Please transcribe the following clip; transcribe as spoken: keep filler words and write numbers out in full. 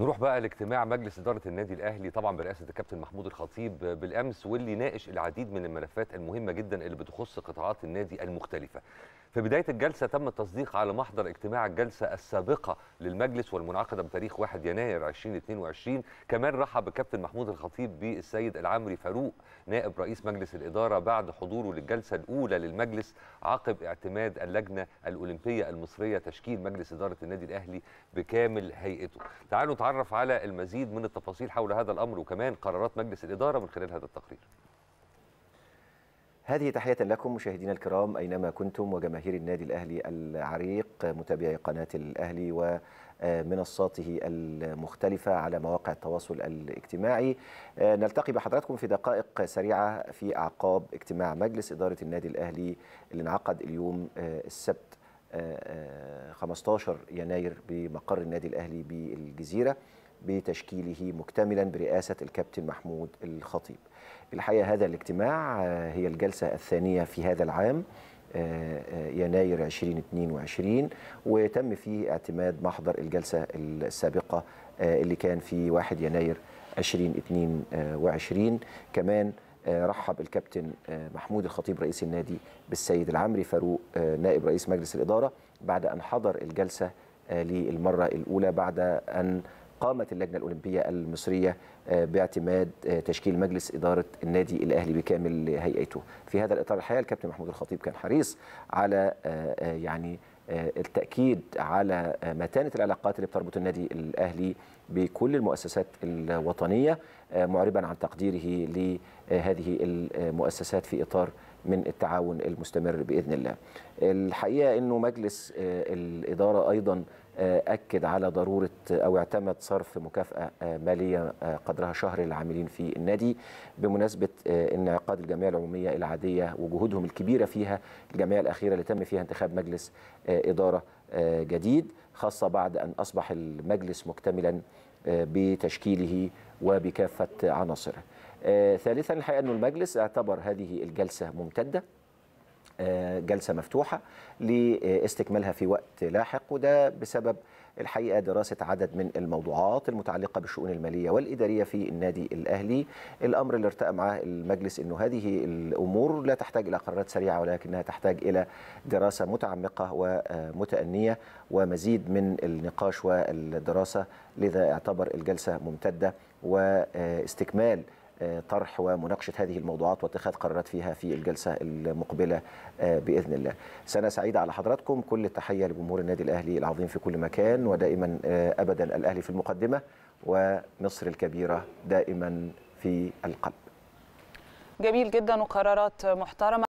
نروح بقى لاجتماع مجلس إدارة النادي الأهلي طبعا برئاسة الكابتن محمود الخطيب بالأمس، واللي ناقش العديد من الملفات المهمة جدا اللي بتخص قطاعات النادي المختلفة. في بداية الجلسة تم التصديق على محضر اجتماع الجلسة السابقة للمجلس والمنعقدة بتاريخ واحد يناير ألفين واثنين وعشرين. كمان رحب الكابتن محمود الخطيب بالسيد العمري فاروق نائب رئيس مجلس الإدارة بعد حضوره للجلسة الأولى للمجلس عقب اعتماد اللجنة الأولمبية المصرية تشكيل مجلس إدارة النادي الأهلي بكامل هيئته. تعالوا نتعرف على المزيد من التفاصيل حول هذا الأمر وكمان قرارات مجلس الإدارة من خلال هذا التقرير. هذه تحية لكم مشاهدينا الكرام أينما كنتم، وجماهير النادي الأهلي العريق متابعي قناة الأهلي ومنصاته المختلفة على مواقع التواصل الاجتماعي. نلتقي بحضراتكم في دقائق سريعة في أعقاب اجتماع مجلس إدارة النادي الأهلي اللي انعقد اليوم السبت خمسة عشر يناير بمقر النادي الأهلي بالجزيرة بتشكيله مكتملا برئاسة الكابتن محمود الخطيب. الحقيقة هذا الاجتماع هي الجلسة الثانية في هذا العام يناير ألفين واثنين وعشرين، وتم فيه اعتماد محضر الجلسة السابقة اللي كان في واحد يناير ألفين واثنين وعشرين. كمان رحب الكابتن محمود الخطيب رئيس النادي بالسيد العمري فاروق نائب رئيس مجلس الإدارة بعد أن حضر الجلسة للمرة الأولى بعد أن قامت اللجنة الأولمبية المصرية باعتماد تشكيل مجلس إدارة النادي الأهلي بكامل هيئته. في هذا الإطار الحقيقة الكابتن محمود الخطيب كان حريص على يعني التأكيد على متانة العلاقات اللي بتربط النادي الأهلي بكل المؤسسات الوطنية، معربا عن تقديره لهذه المؤسسات في إطار من التعاون المستمر بإذن الله. الحقيقة أنه مجلس الإدارة أيضا أكد على ضرورة أو اعتمد صرف مكافأة مالية قدرها شهر للعاملين في النادي بمناسبة انعقاد الجمعية العمومية العادية وجهودهم الكبيرة فيها، الجمعية الأخيرة اللي تم فيها انتخاب مجلس إدارة جديد، خاصة بعد أن أصبح المجلس مكتملا بتشكيله وبكافة عناصره. ثالثا الحقيقة أن المجلس اعتبر هذه الجلسة ممتدة، جلسة مفتوحة لاستكمالها في وقت لاحق، وده بسبب الحقيقة دراسة عدد من الموضوعات المتعلقة بالشؤون المالية والإدارية في النادي الأهلي. الأمر اللي ارتأى معاه المجلس أنه هذه الأمور لا تحتاج إلى قرارات سريعة، ولكنها تحتاج إلى دراسة متعمقة ومتأنية ومزيد من النقاش والدراسة، لذا اعتبر الجلسة ممتدة واستكمال طرح ومناقشة هذه الموضوعات واتخاذ قرارات فيها في الجلسة المقبلة بإذن الله. سنة سعيدة على حضراتكم، كل التحية لجمهور النادي الأهلي العظيم في كل مكان، ودائما أبدا الأهلي في المقدمة ومصر الكبيرة دائما في القلب. جميل جدا وقرارات محترمة.